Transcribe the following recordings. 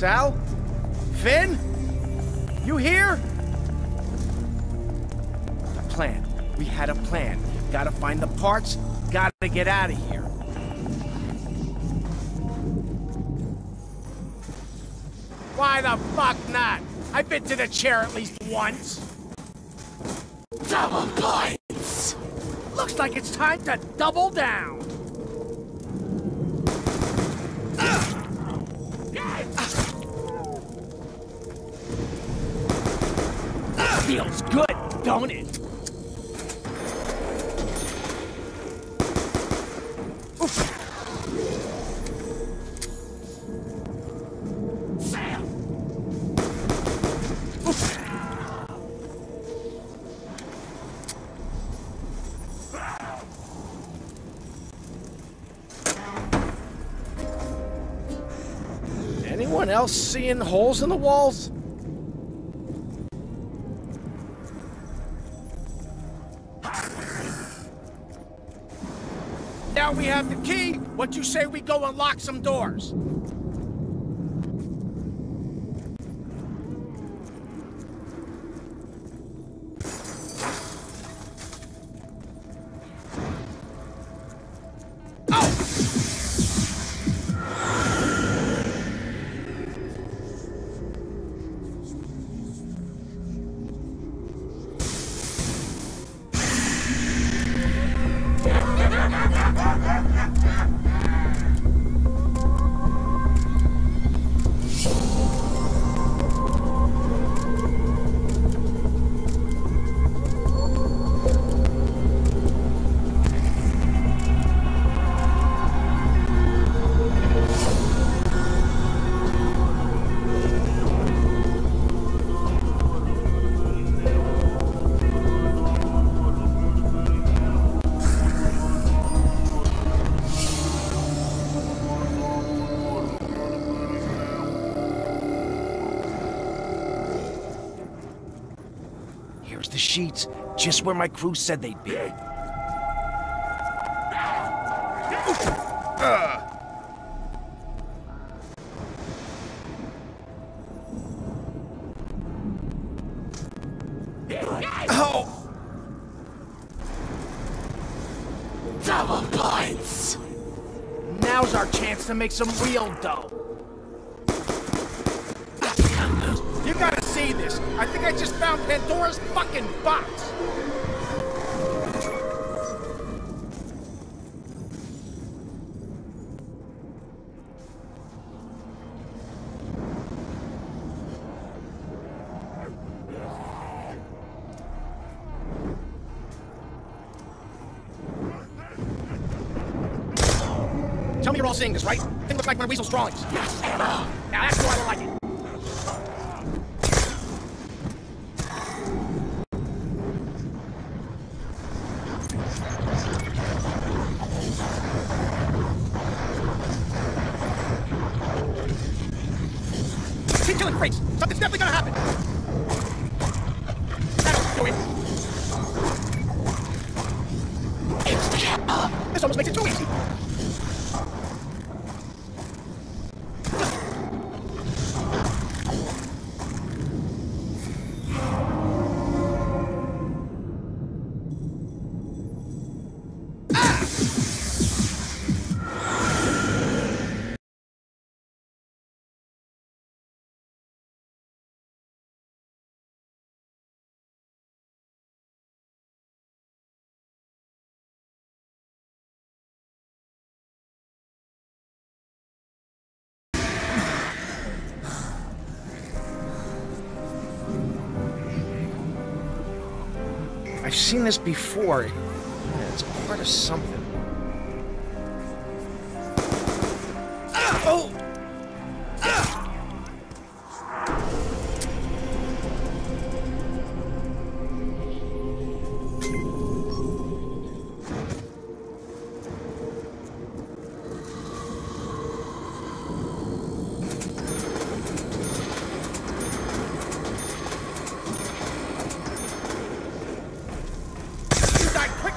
Sal? Finn? You here? The plan. We had a plan. Gotta find the parts. Gotta get out of here. Why the fuck not? I've been to the chair at least once. Double points! Looks like it's time to double down. Feels good, don't it? Anyone else seeing holes in the walls? Now we have the key. What you say we go and lock some doors? The sheets, just where my crew said they'd be. Oh. Double points! Now's our chance to make some real dough. You gotta see this. I think I just found Pandora's fucking box. Tell me you're all seeing this, right? Thing looks like one of Weasel's drawings. Yes, ammo. Now that's why I like it. Something's definitely gonna happen! That'll do it! It's the camera! This almost makes it too easy! I've seen this before. Yeah, it's part of something. Oh!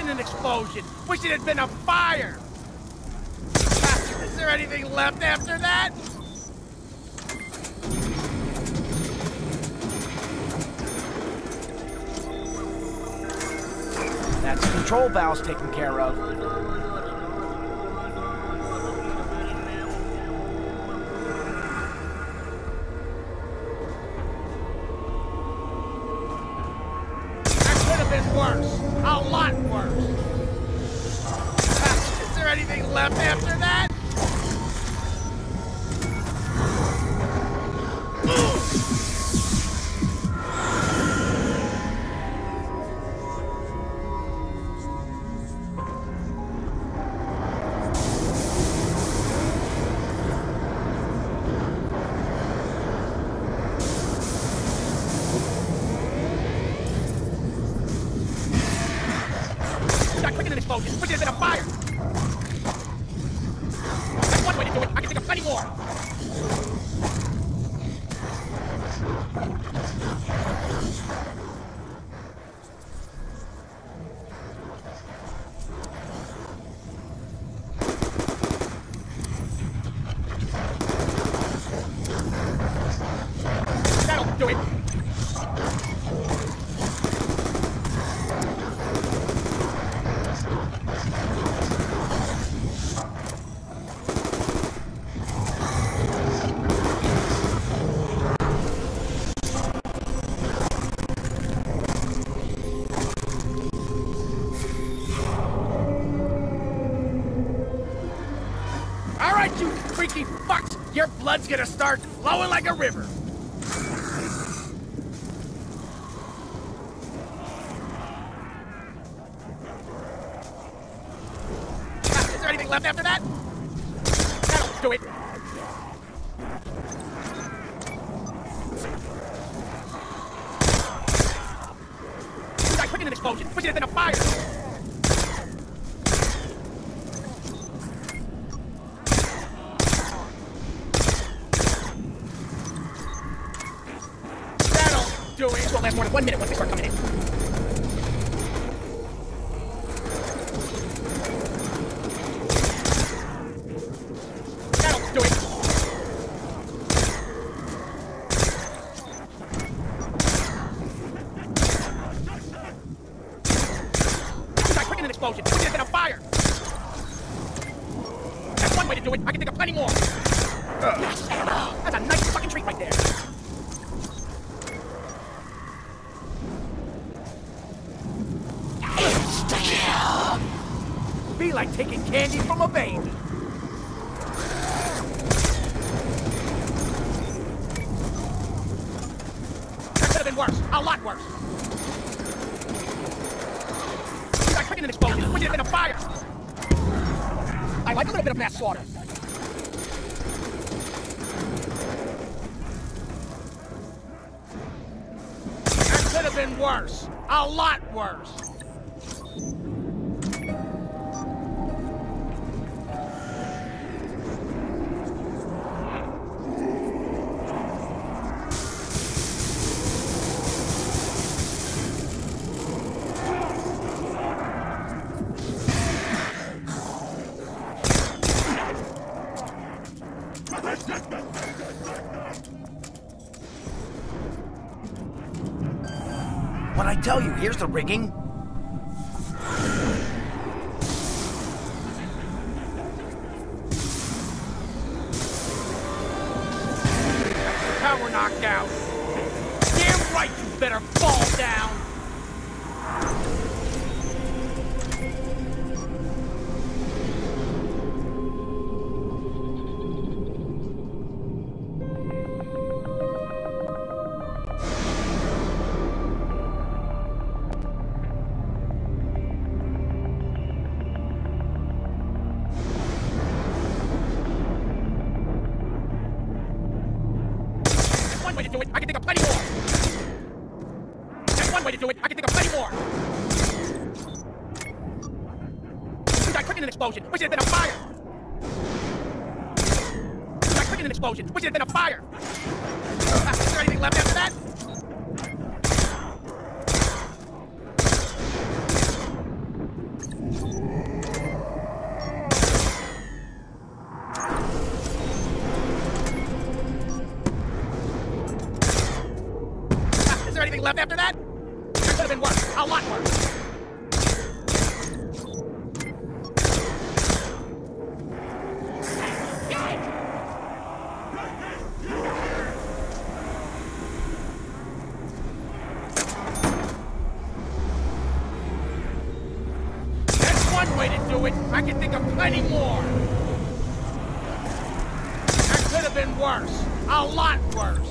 An explosion. Wish it had been a fire. Is there anything left after that? That's the control valves taken care of. That could have been worse. A lot worse. Is there anything left after that? Put this in a fire! That's one way to do it! I can think of plenty more! That'll do it! You freaky fucks! Your blood's gonna start flowing like a river! Is there anything left after that? That'll do it! Dude, I quickened an explosion! Put it in a fire! This won't last more than 1 minute once they start coming in. That'll do it. I quickened an explosion. Put it in a fire. That's one way to do it. I can think of plenty more. That's a nice fucking treat right there. Be like taking candy from a baby. That could have been worse. A lot worse. I quickened an explosion. We did it in a fire. I like a little bit of mass slaughter. That could have been worse. A lot worse. What'd I tell you? Here's the rigging. Now we're knocked out. Damn right you better fall down. Way to do it. I can think of plenty more. That's one way to do it. I can think of plenty more. Dude, I quickened an explosion. Wish it had been a fire. Dude, I quickened an explosion. Wish it had been a fire. Is there anything left after that? Is there anything left after that? That could have been worse. A lot worse. do it. I can think of plenty more. That could have been worse. A lot worse.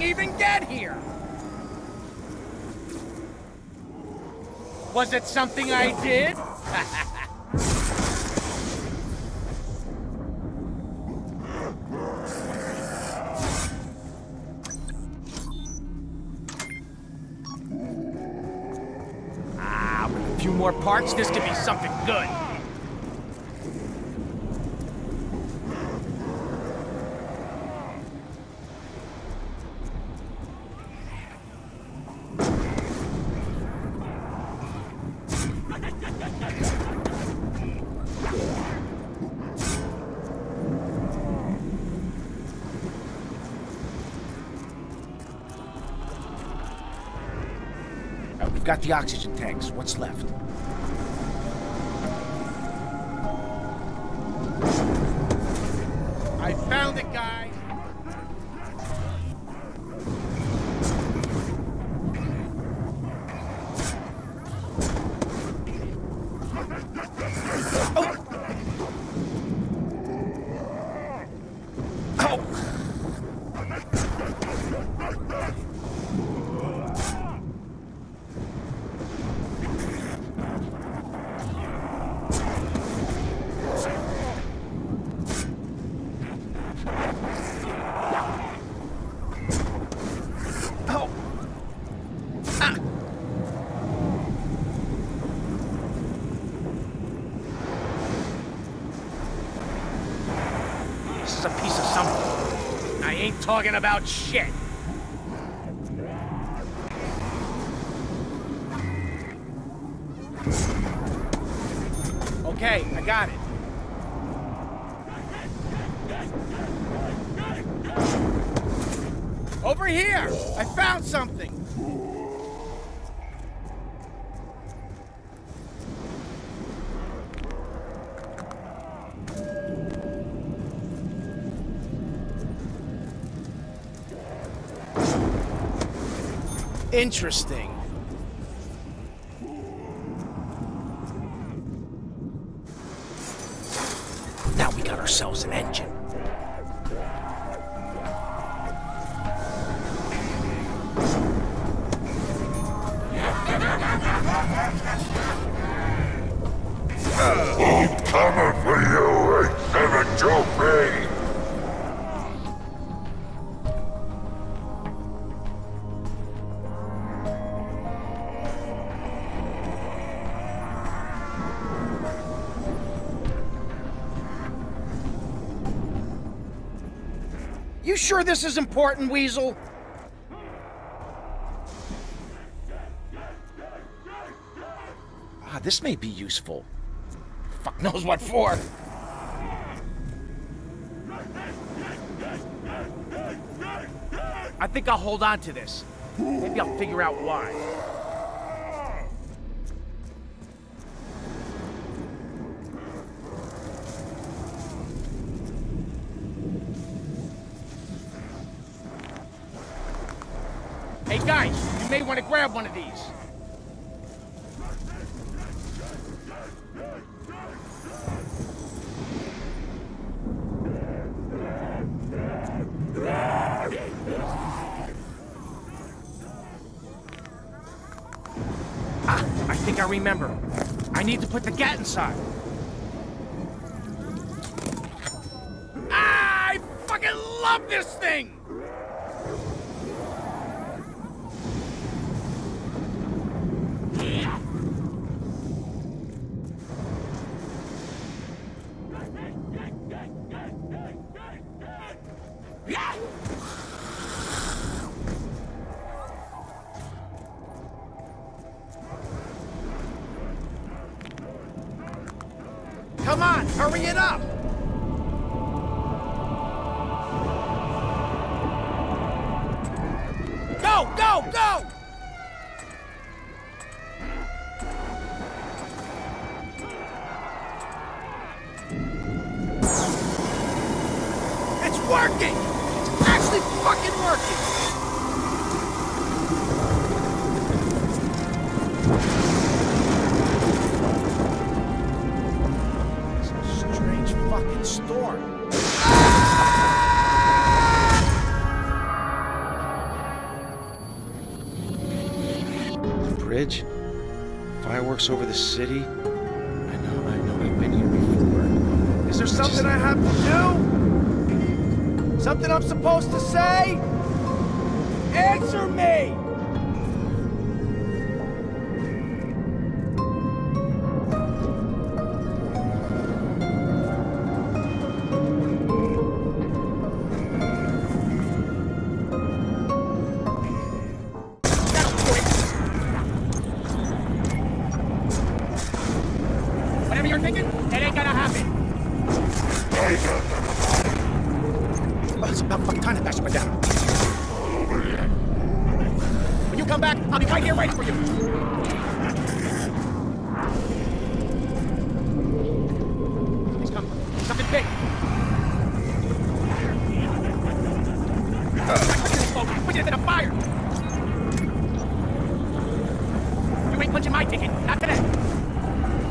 Even get here? Was it something I did? With a few more parts, this could be something good. Got the oxygen tanks. What's left? I found it, guys. Talking about shit. Okay, I got it. Over here! I found something! Interesting. Now we got ourselves an engine. He's coming for you, it's never too big. Sure this is important, Weasel? Ah, this may be useful. Fuck knows what for. I think I'll hold on to this. Maybe I'll figure out why. Guys, you may want to grab one of these. think I remember. I need to put the gat inside. Ah, I fucking love this thing! Come on, hurry it up! Go, go, go! It's working! It's actually fucking working! Storm. The bridge? Fireworks over the city? I know I've been here before. Is there something I have to do? Something I'm supposed to say? Answer me! You're thinking it ain't gonna happen. It's about fucking time to bash up down. When you come back, I'll be right here waiting for you. He's coming. Something big. Put it in the fire. You ain't punching my ticket. Not today.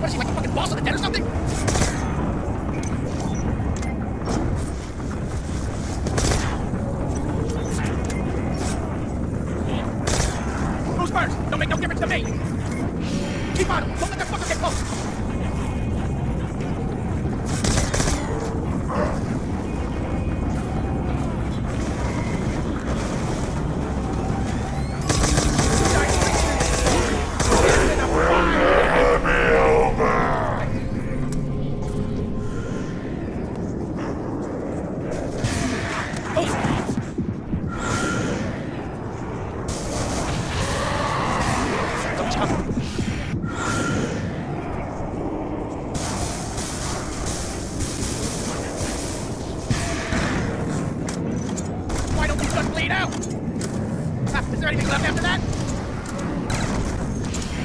What is he, like the fucking boss of the dead or something? Who's first? Don't make no difference to me! Keep on him! Don't let that fucker get close! Is there anything left after that? Oh, it's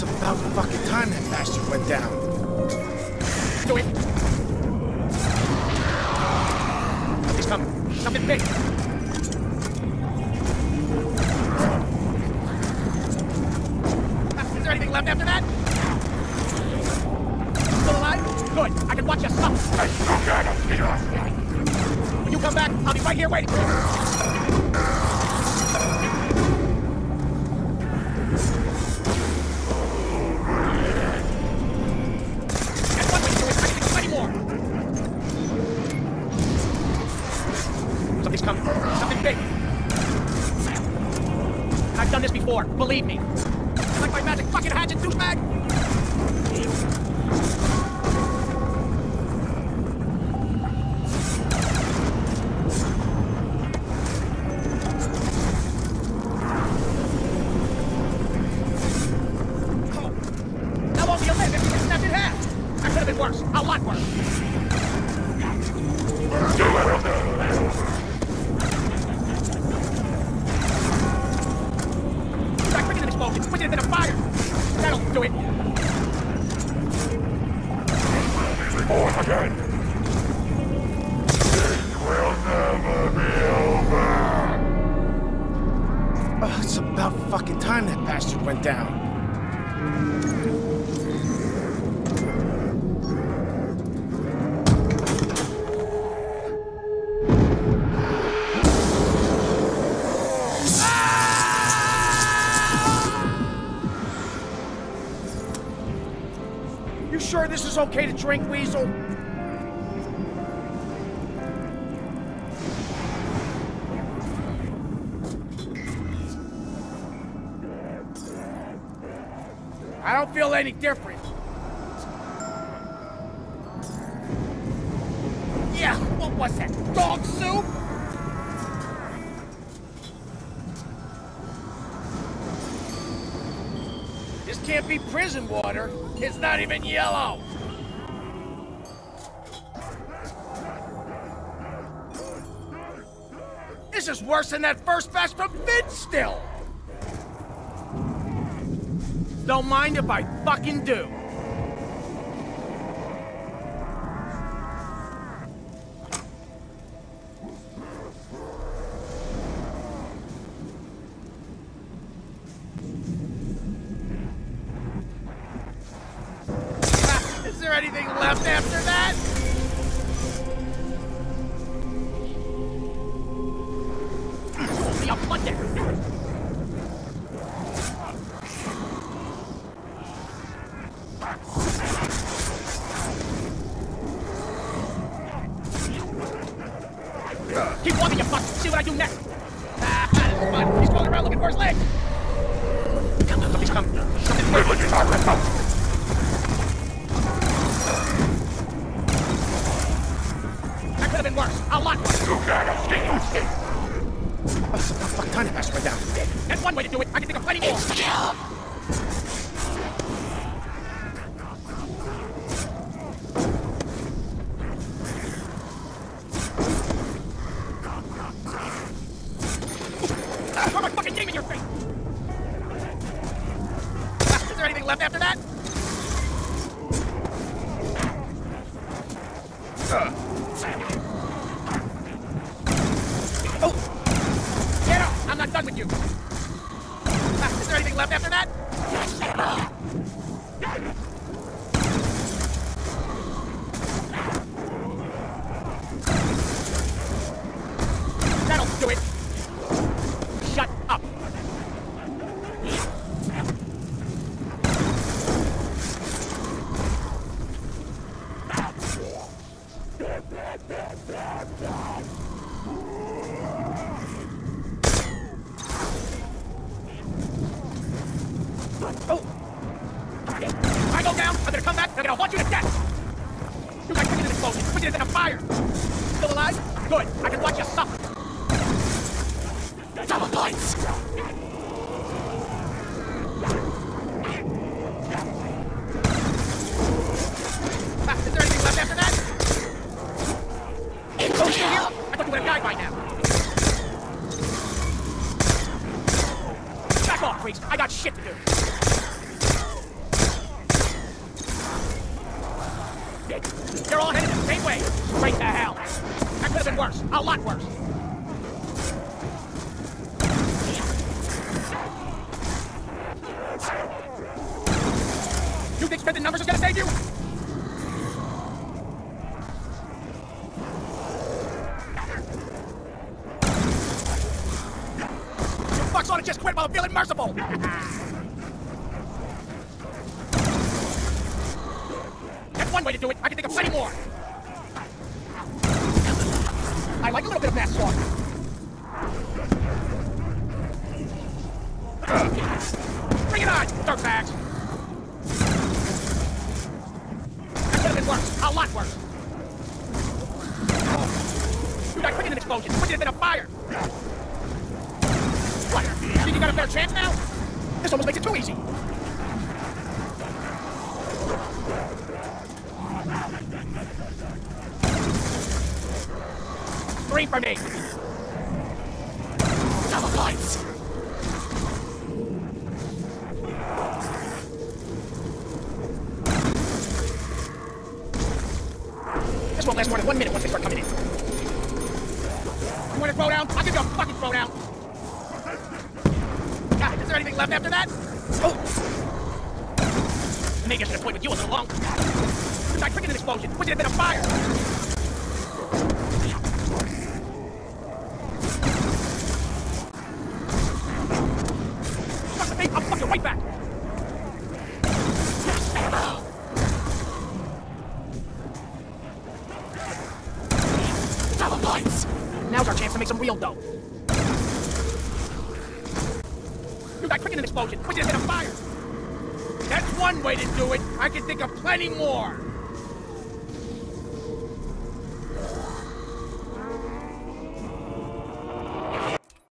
about fucking time that bastard went down. Do it. He's coming. Something big. Left after that? Still alive? Good. I can watch you suck. When you come back, I'll be right here waiting for you. That's one way to do it. I can do plenty more. Something's coming. Something big. I've done this before. Believe me. Like my magic fucking hatchet, douchebag! Oh. That won't be a lift if you get snapped in half! That could have been worse. A lot worse. That quicker than exploded. Quicker than a fire! That'll do it! Born again! It will never be over! It's about fucking time that bastard went down. sure this is okay to drink, Weasel? I don't feel any different. Yeah, what was that? Dog soup? This can't be prison water. It's not even yellow. This is worse than that first batch from Vince still. Don't mind if I fucking do. Is there anything left after that? Keep walking, you fuck! See what I do next! Ah, this is fun! He's rolling around looking for his legs! Come on, please come! That could have been worse! A lot worse! You gotta stay, you stay! A fuck ton of us went down. That's one way to do it! I can think of plenty more! It's kill! Left after that? Oh! Get up! I'm not done with you! Is there anything left after that? That'll do it! Shut up! Oh! If I go down, I'm gonna come back, and I'm gonna haunt you to death! You guys put it in the closet, put it in the fire! Still alive? Good, I can watch you suffer! Double points! Is there anything left after that? Oh, still here? I thought you would have died by now! Back off, freaks! I got shit to do! They're all headed the same way. Straight to hell. That could have been worse. A lot worse. You think spending numbers is gonna save you? You fucks ought to just quit while I'm feeling merciful. One way to do it. I can think of plenty more. I like a little bit of that song. Bring it on, dirtbags! That could have been worse. A lot worse. Dude, I created an explosion. Put it in a fire. What? You think you got a better chance now? This almost makes it too easy. Three for me. Double points. This won't last more than 1 minute once they start coming in. You want a throwdown? I'll give you a fucking throwdown. God, is there anything left after that? Oh. Maybe I should have played with you a little longer. It's like freaking an explosion. Wish it had been a fire. I'll fuck you right back! Now's our chance to make some real dough. You got cricket explosion. We just hit a fire. That's one way to do it. I can think of plenty more.